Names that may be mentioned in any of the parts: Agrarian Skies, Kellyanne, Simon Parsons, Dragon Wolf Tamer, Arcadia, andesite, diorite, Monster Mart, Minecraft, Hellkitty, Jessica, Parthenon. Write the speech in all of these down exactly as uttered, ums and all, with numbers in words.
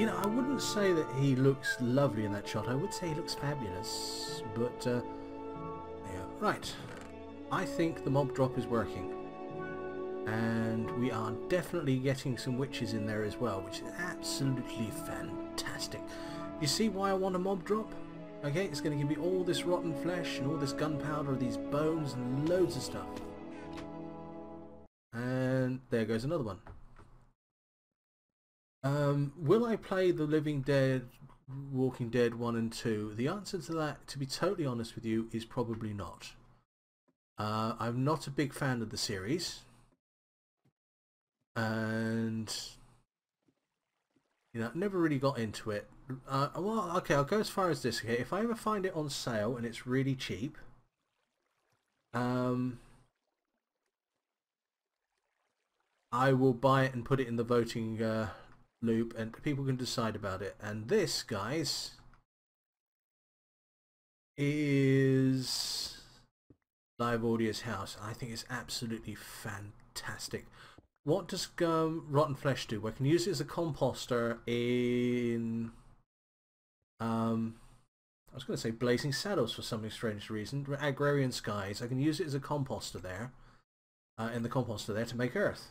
You know, I wouldn't say that he looks lovely in that shot. I would say he looks fabulous, but uh, yeah. Right, I think the mob drop is working, and we are definitely getting some witches in there as well, which is absolutely fantastic. You see why I want a mob drop? Okay, it's going to give me all this rotten flesh and all this gunpowder, these bones and loads of stuff. And there goes another one. Um, will I play the Living Dead, Walking Dead one and two? The answer to that, to be totally honest with you, is probably not. Uh, I'm not a big fan of the series. And, you know, never really got into it. Uh, well, okay, I'll go as far as this. Okay, if I ever find it on sale and it's really cheap, um, I will buy it and put it in the voting uh, loop, and people can decide about it. And this, guys, is Live Audia's house. I think it's absolutely fantastic. What does um, rotten flesh do? Well, I can use it as a composter in um, I was going to say Blazing Saddles for some strange reason. Agrarian Skies. I can use it as a composter there, uh, in the composter there to make earth.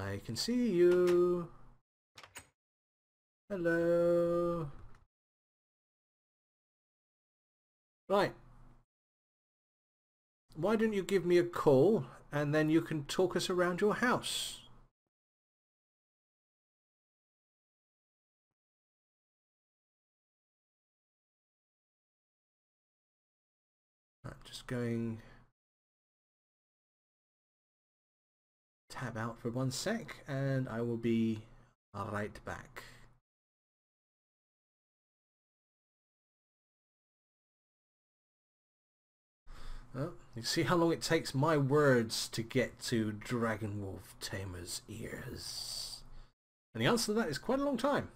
I can see you. Hello. Right. Why don't you give me a call? And then you can talk us around your house. I'm just going tab out for one sec, and I will be right back. Oh, you see how long it takes my words to get to Dragon Wolf Tamer's ears. And the answer to that is quite a long time.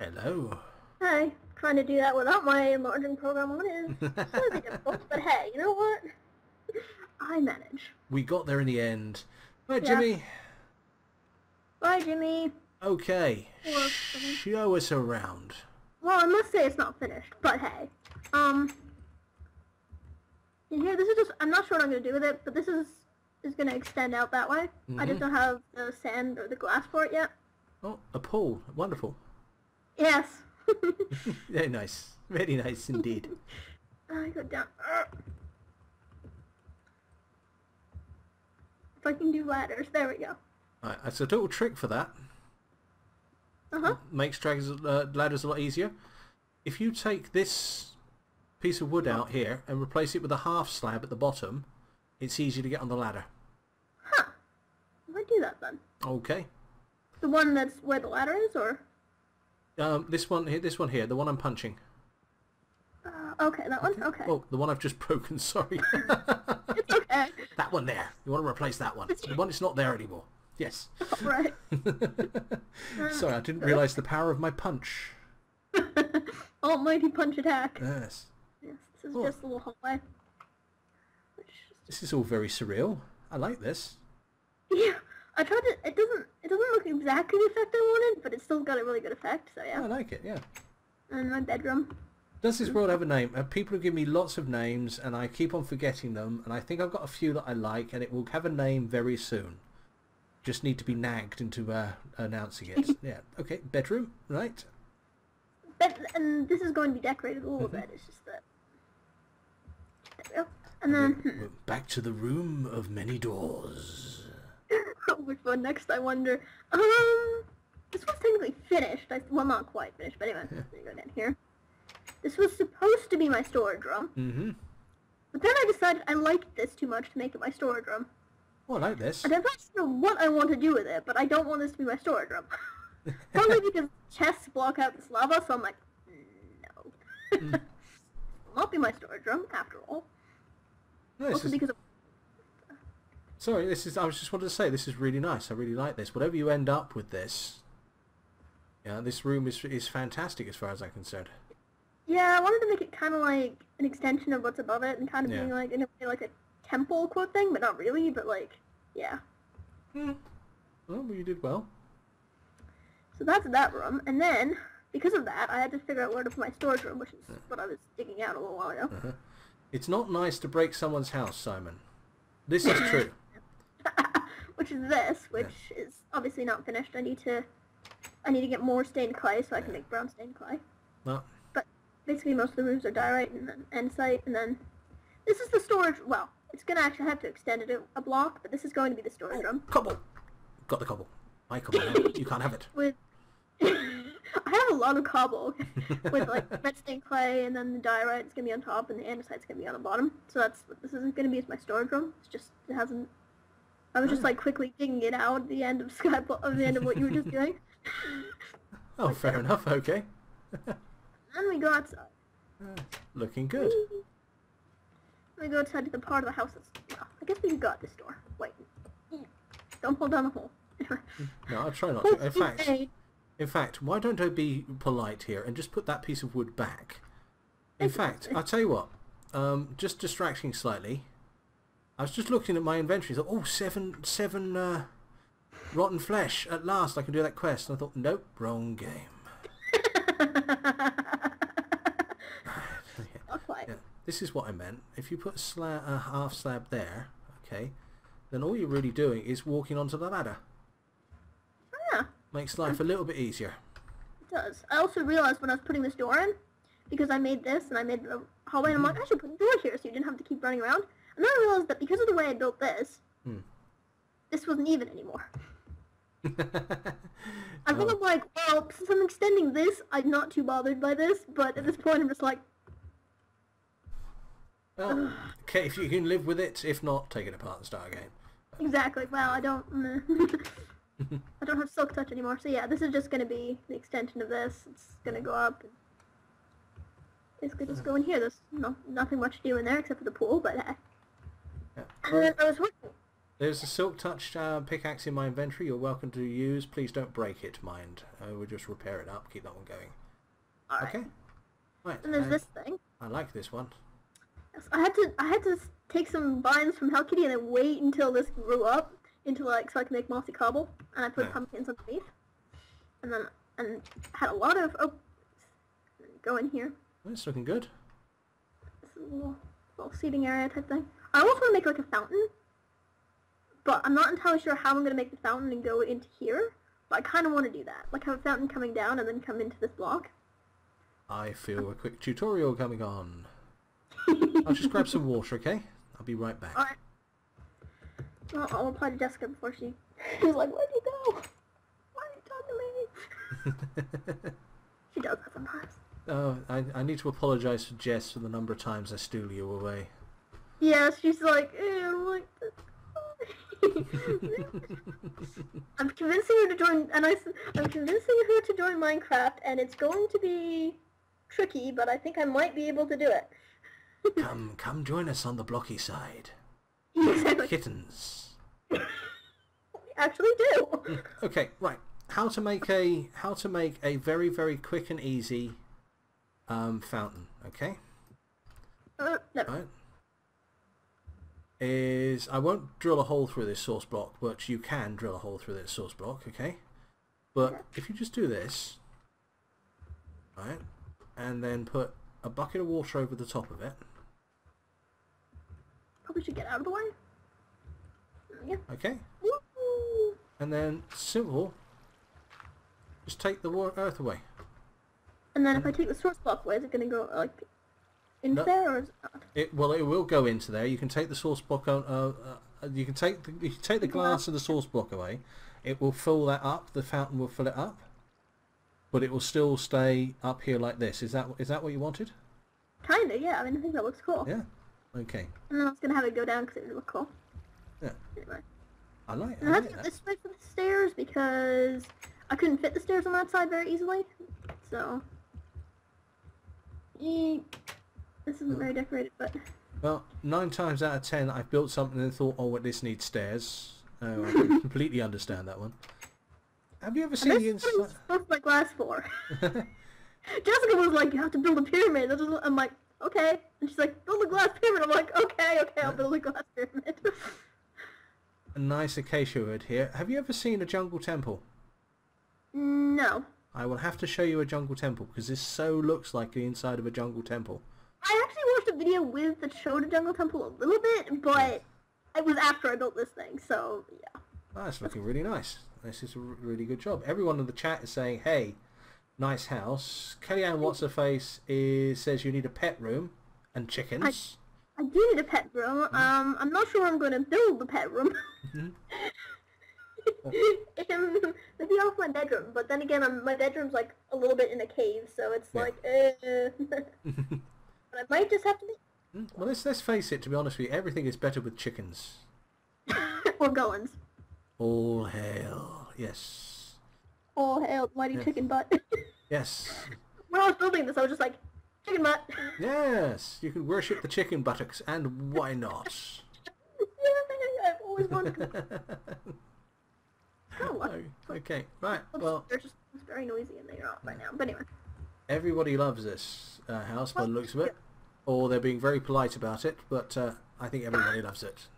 Hello. Hi. Trying to do that without my enlarging program on is really difficult, but hey, you know what? I manage. We got there in the end. Bye, Jimmy. Yeah. Bye, Jimmy. Okay, well, show us around. Well, I must say it's not finished, but hey. Um, you hear, this is just, I'm not sure what I'm going to do with it, but this is, is going to extend out that way. Mm-hmm. I just don't have the sand or the glass for it yet. Oh, a pool. Wonderful. Yes. Very nice. Very nice indeed. I go down. If I can do ladders, there we go. Alright, that's a little trick for that. Uh-huh. Makes dragons, uh, ladders a lot easier. If you take this piece of wood out here and replace it with a half slab at the bottom, it's easier to get on the ladder. Huh. Why do that then? Okay. The one that's where the ladder is, or? Um, this one here, this one here, the one I'm punching. Uh, okay, that one? Okay. okay. Oh, the one I've just broken, sorry. It's okay. That one there. You want to replace that one. The one that's not there anymore. Yes. All right. Sorry, I didn't realise the power of my punch. Almighty punch attack. Yes. Yes, this is oh. just a little hallway. This is all very surreal. I like this. Yeah. I tried to, it doesn't it doesn't look exactly the effect I wanted, but it's still got a really good effect, so yeah. I like it, yeah. And my bedroom. Does this world have a name? People who give me lots of names, and I keep on forgetting them, and I think I've got a few that I like, and it will have a name very soon. Just need to be nagged into uh, announcing it. Yeah. Okay. Bedroom, right? Bed, and this is going to be decorated a little mm-hmm. bit. It's just that. There we go. And then we're, we're back to the room of many doors. Which one next? I wonder. Um, this one's technically finished. I, well, not quite finished, but anyway, yeah. Let me go down here. This was supposed to be my storage room, mm-hmm. but then I decided I liked this too much to make it my storage room. Oh, I like this. And I'm not sure what I want to do with it, but I don't want this to be my storage room. Probably because chests block out this lava, so I'm like, no. Mm. It will not be my storage room, after all. No, also is... because of... Sorry, this is. I was just wanted to say, this is really nice. I really like this. Whatever you end up with this, yeah, this room is, is fantastic as far as I'm concerned. Yeah, I wanted to make it kind of like an extension of what's above it and kind of yeah. being like, in a way, like a temple quote thing, but not really, but like, yeah. Yeah. Well, you did well. So that's that room, and then, because of that, I had to figure out where to put my storage room, which is yeah. what I was digging out a little while ago. Uh-huh. It's not nice to break someone's house, Simon. This is true. Which is this, which yeah. is obviously not finished. I need to I need to get more stained clay so I can yeah. make brown stained clay. No. But basically most of the rooms are diorite and then andesite, and then this is the storage. Well, it's going to actually have to extend it a block, but this is going to be the storage oh, room. Cobble! Got the cobble. My cobble. You can't have it. With I have a lot of cobble with like red stained clay, and then the diorite is going to be on top and the andesite's going to be on the bottom. So that's what this isn't going to be as my storage room. It's just, it hasn't, I was just like quickly digging it out at the end of sky of the end of what you were just doing. Oh, like, fair enough. Okay. Then we go outside. Uh, looking good. We go outside to the part of the house that's, well, I guess we can go out this door. Wait. Don't pull down the hole. No, I'll try not to. In fact, in fact, why don't I be polite here and just put that piece of wood back? In fact, I'll tell you what, um, just distracting slightly, I was just looking at my inventory and thought, oh, seven, seven uh, rotten flesh, at last I can do that quest. And I thought, nope, wrong game. yeah. Yeah. This is what I meant. If you put a, slab, a half slab there, okay, then all you're really doing is walking onto the ladder. Yeah. Makes life a little bit easier. It does. I also realised when I was putting this door in, because I made this and I made the hallway, and I'm like, I should put a door here so you didn't have to keep running around. And then I realised that because of the way I built this, hmm. this wasn't even anymore. I think well. I'm like, well, since I'm extending this, I'm not too bothered by this, but at this point I'm just like... Well, okay, if you can live with it, if not, take it apart and start again. Exactly. Well, I don't... I don't have silk touch anymore, so yeah, this is just going to be the extension of this. It's going to go up. And basically just go in here. There's no, nothing much to do in there except for the pool, but... Uh, yeah. well, and I was working. There's a silk touch uh, pickaxe in my inventory you're welcome to use. Please don't break it, mind. Uh, we'll just repair it up, keep that one going. Alright. Okay. Right. And there's uh, this thing. I like this one. I had to I had to take some vines from Hellkitty and then wait until this grew up into like so I can make mossy cobble, and I put yeah. pumpkins underneath, and then and had a lot of oh, go in here. It's looking good. This is a little, little seating area type thing. I also want to make like a fountain, but I'm not entirely sure how I'm going to make the fountain and go into here. But I kind of want to do that, like have a fountain coming down and then come into this block. I feel um, a quick tutorial coming on. I'll just grab some water, okay? I'll be right back. Alright. Well, I'll reply to Jessica before she... She was like, where'd you go? Why didn't you talk to me? She does that sometimes. Oh, I, I need to apologise to Jess for the number of times I steal you away. Yeah, she's like, eh, I'm like... I'm convincing her to join... And I, I'm convincing her to join Minecraft, and it's going to be tricky, but I think I might be able to do it. Come, come join us on the blocky side. Exactly. Kittens. We actually do. Okay, right. How to make a how to make a very very quick and easy um, fountain. Okay. Uh, no. Right. Is I won't drill a hole through this source block, but you can drill a hole through this source block. Okay. But yeah. if you just do this, right, and then put a bucket of water over the top of it. Probably should get out of the way. Yeah. Okay. Woo-hoo. And then simple. Just take the water earth away. And then and if I take the source block away, is it going to go like into no, there, or is it not? It well, it will go into there. You can take the source block out. Uh, uh, you can take the, you can take the glass of the source block away. It will fill that up. The fountain will fill it up. But it will still stay up here like this. Is that is that what you wanted? Kinda, yeah. I mean, I think that looks cool. Yeah. Okay. And then I was gonna have it go down because it would look cool. Yeah. Anyway. I like. And I, I like had to go this way for the stairs because I couldn't fit the stairs on that side very easily. So. Eek. This isn't mm. very decorated, but. Well, nine times out of ten, I've built something and thought, oh, this needs stairs. Oh, I completely understand that one. Have you ever seen the inside? What my glass for? Jessica was like, you have to build a pyramid. I'm like, okay. And she's like, build a glass pyramid. I'm like, okay, okay, I'll build a glass pyramid. A nice acacia wood here. Have you ever seen a jungle temple? No. I will have to show you a jungle temple, because this so looks like the inside of a jungle temple. I actually watched a video with that showed a jungle temple a little bit, but it was after I built this thing, so yeah. Oh, that's looking really nice. This is a really good job. Everyone in the chat is saying, hey, nice house. Kellyanne What's-Her-Face is, says you need a pet room and chickens. I, I do need a pet room. Mm. Um, I'm not sure I'm going to build the pet room. Mm-hmm. um, maybe off my bedroom, but then again, I'm, my bedroom's like a little bit in a cave, so it's yeah. like, uh... but I might just have to be... Well, let's, let's face it, to be honest with you, everything is better with chickens. Or gullens. All hail, yes. All hail, mighty yes. chicken butt. Yes. When I was building this, I was just like, chicken butt. Yes, you can worship the chicken buttocks, and why not? Yeah, I've always wanted to... Oh, okay, right, well... They're just it's very noisy and they're not right now, but anyway. Everybody loves this uh, house by the looks of it, or they're being very polite about it, but uh, I think everybody loves it.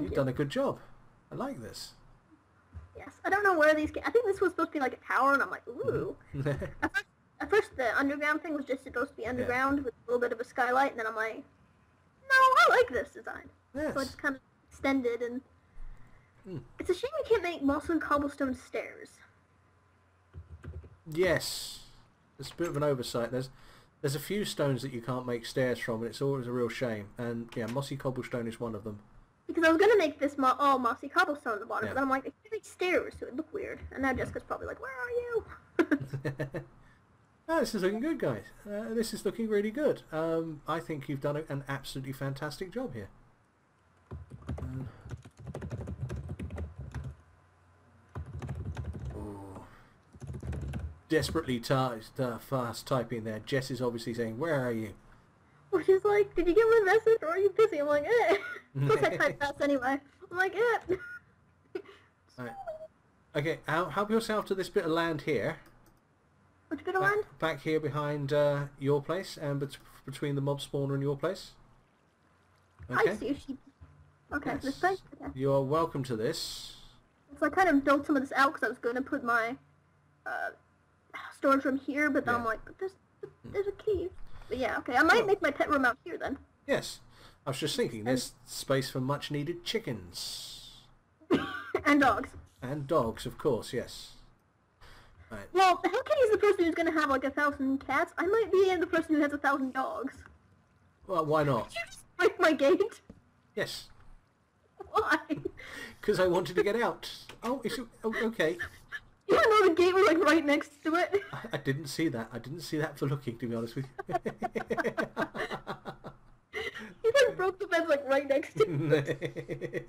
You've done a good job. I like this. Yes, I don't know where these... I think this was supposed to be like a tower, and I'm like, ooh. at, first, at first, the underground thing was just supposed to be underground yeah. with a little bit of a skylight, and then I'm like, no, I like this design. Yes. So I just kind of extended and... It's a shame we can't make moss and cobblestone stairs. Yes. It's a bit of an oversight. There's there's a few stones that you can't make stairs from, and it's always a real shame. And yeah, mossy cobblestone is one of them. Because I was going to make this mo all mossy cobblestone at the bottom, yeah. but I'm like, I can't make stairs, so it'd look weird. And now Jessica's probably like, where are you? Oh, this is looking good, guys. Uh, this is looking really good. Um, I think you've done an absolutely fantastic job here. Um, Desperately uh, fast typing there. Jess is obviously saying, where are you? Well, she's like, did you get my message or are you busy? I'm like, eh. Of course I type fast anyway. I'm like, eh. Right. Okay, help yourself to this bit of land here. Which bit of back, land? Back here behind uh, your place and bet between the mob spawner and your place. Okay. I see. She... Okay, yes. This place? Okay. You are welcome to this. So I kind of built some of this out because I was going to put my... Uh, storage room here, but then yeah. I'm like, but there's, there's a cave. But yeah, okay, I might oh. make my pet room out here then. Yes, I was just thinking, there's and... space for much needed chickens. And dogs. And dogs, of course, yes. Right. Well, Hellkitty is the person who's going to have like a thousand cats. I might be the person who has a thousand dogs. Well, why not? Did you just break my gate? Yes. Why? Because I wanted to get out. Oh, it's, oh okay. You didn't know the gate was like right next to it. I, I didn't see that. I didn't see that for looking, to be honest with you. He like broke the fence like right next to it.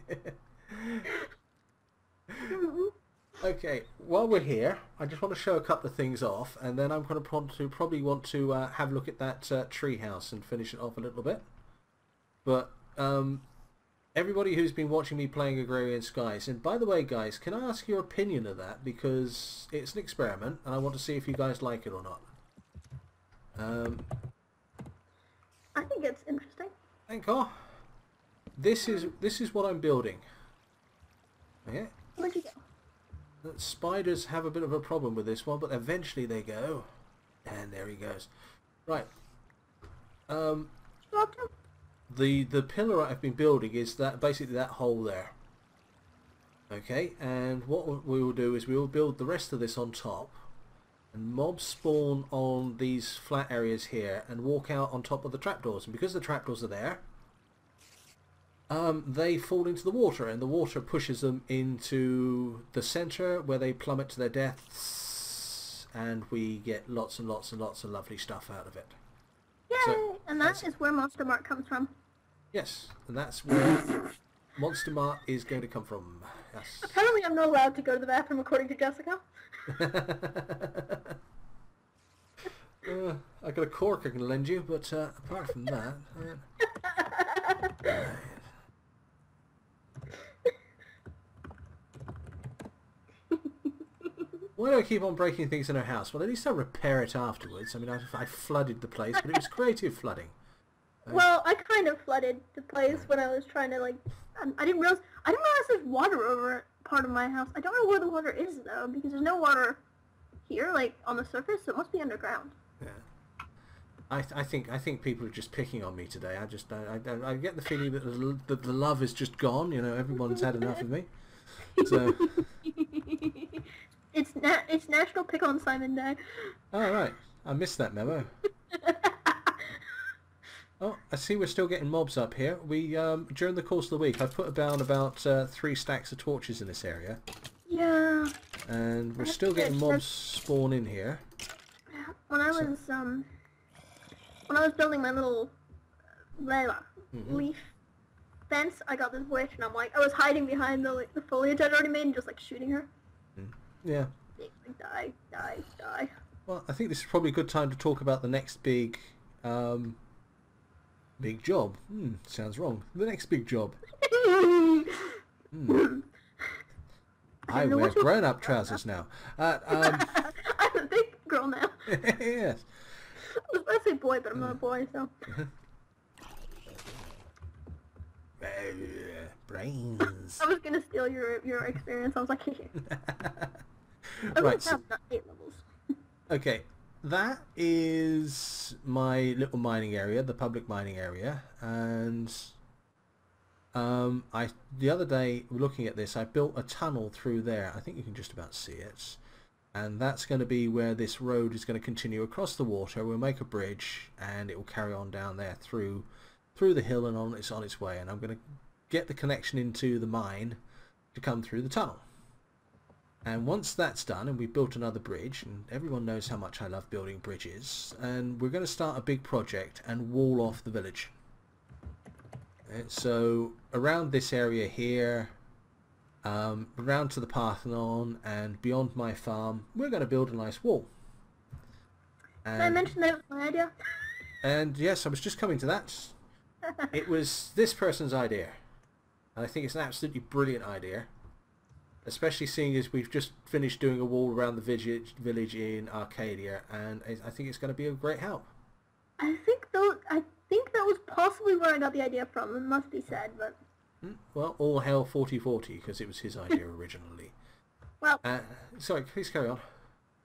Okay, while we're here, I just want to show a couple of things off, and then I'm going to, want to probably want to uh, have a look at that uh, tree house and finish it off a little bit. But um, everybody who's been watching me playing Agrarian Skies, and by the way guys, can I ask your opinion of that, because it's an experiment and I want to see if you guys like it or not. Um, I think it's interesting. Thank God. This is this is what I'm building. Okay. Where'd you go? The spiders have a bit of a problem with this one, but eventually they go. And there he goes. Right. Um The the pillar I've been building is that basically that hole there. Okay, and what we will do is we will build the rest of this on top, and mobs spawn on these flat areas here and walk out on top of the trapdoors. And because the trapdoors are there, um, they fall into the water, and the water pushes them into the centre where they plummet to their deaths, and we get lots and lots and lots of lovely stuff out of it. Yay! So, and that is where Monster Mart comes from. Yes, and that's where Monster Mart is going to come from. Yes. Apparently I'm not allowed to go to the bathroom according to Jessica. uh, I got a cork I can lend you, but uh, apart from that... Uh, right. Why do I keep on breaking things in our house? Well, at least I'll repair it afterwards. I mean, I, I flooded the place, but it was creative flooding. Uh, well, I kind of flooded the place when I was trying to, like... I, I didn't realize... I didn't realize there's water over part of my house. I don't know where the water is, though, because there's no water here, like, on the surface, so it must be underground. Yeah. I, th I think I think people are just picking on me today. I just I, I, I get the feeling that the, that the love is just gone. You know, everyone's had enough of me. So it's na it's National Pick on Simon Day. Oh right, I missed that memo. Oh, I see we're still getting mobs up here. We um, during the course of the week, I've put down about uh, three stacks of torches in this area. Yeah. And we're still getting mobs spawn in here. When I was so, um. When I was building my little uh, leaf mm-hmm. fence, I got this witch, and I'm like, I was hiding behind the like, the foliage I'd already made, and just like shooting her. Yeah. Like, die, die, die. Well, I think this is probably a good time to talk about the next big, um, big job. Hmm, sounds wrong. The next big job. mm. I, I wear grown-up trousers now. now. Uh, um... I'm a big girl now. Yes. I was about to say boy, but I'm not a boy, so... Brains. I was going to steal your your experience. I was like, I right, so... not eight levels. Okay, that is my little mining area, the public mining area, and um, I the other day, looking at this, I built a tunnel through there. I think you can just about see it. And that's going to be where this road is going to continue across the water. We'll make a bridge, and it will carry on down there through through the hill and on it's on its way. And I'm going to get the connection into the mine to come through the tunnel. And once that's done, and we've built another bridge, and everyone knows how much I love building bridges, and we're going to start a big project and wall off the village. And so around this area here... Um, round to the Parthenon and beyond my farm, we're going to build a nice wall. And, did I mention that was my idea? And yes, I was just coming to that. It was this person's idea. And I think it's an absolutely brilliant idea. Especially seeing as we've just finished doing a wall around the village, village in Arcadia, and I think it's going to be a great help. I think, though, I think that was possibly where I got the idea from. It must be said, but... Well, all hail forty forty, because it was his idea originally. Well... Uh, sorry, please carry on.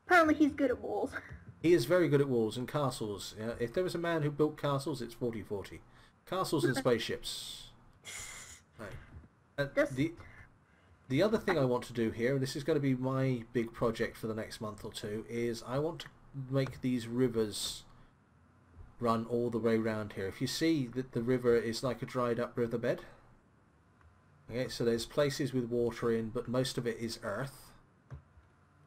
Apparently he's good at walls. He is very good at walls and castles. Uh, if there was a man who built castles, it's forty forty. Castles and spaceships. Right. Uh, the, the other thing I want to do here, and this is going to be my big project for the next month or two, is I want to make these rivers run all the way around here. If you see that the river is like a dried up riverbed... Okay, so there's places with water in, but most of it is earth.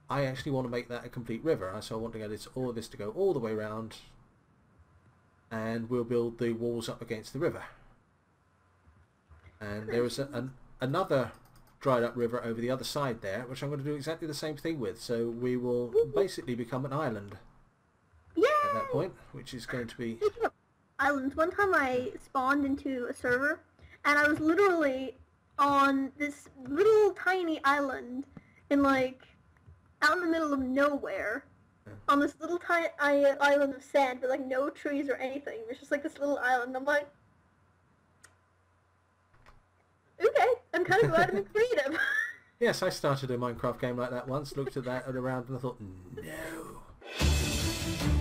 I actually want to make that a complete river, so I want to get this, all of this to go all the way around, and we'll build the walls up against the river. And there is a, an, another dried up river over the other side there, which I'm going to do exactly the same thing with, so we will basically become an island. Yay! At that point, which is going to be... Speaking of islands, one time I spawned into a server, and I was literally... on this little tiny island in like out in the middle of nowhere, yeah. On this little tiny island of sand with like no trees or anything. It's just like this little island. I'm like, okay, I'm kind of glad I'm freedom. Yes, I started a Minecraft game like that once, looked at that and around and I thought, no.